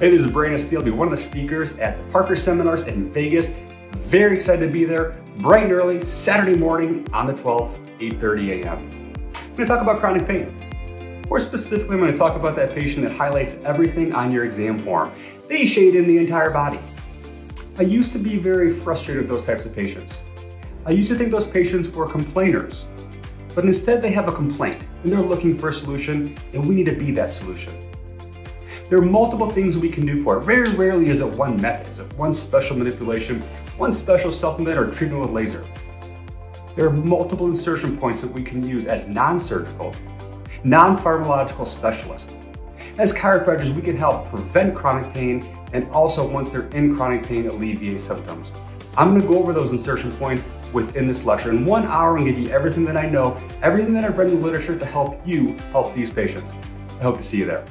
Hey, this is Brandon Steele. I'll be one of the speakers at the Parker Seminars in Vegas. Very excited to be there bright and early, Saturday morning on the 12th, 8:30 a.m. I'm gonna talk about chronic pain. More specifically, I'm gonna talk about that patient that highlights everything on your exam form. They shade in the entire body. I used to be very frustrated with those types of patients. I used to think those patients were complainers, but instead they have a complaint and they're looking for a solution, and we need to be that solution. There are multiple things we can do for it. Very rarely is it one method, is it one special manipulation, one special supplement, or treatment with laser. There are multiple insertion points that we can use as non-surgical, non-pharmacological specialists. As chiropractors, we can help prevent chronic pain, and also, once they're in chronic pain, alleviate symptoms. I'm gonna go over those insertion points within this lecture. In 1 hour, I'm gonna give you everything that I know, everything that I've read in the literature to help you help these patients. I hope to see you there.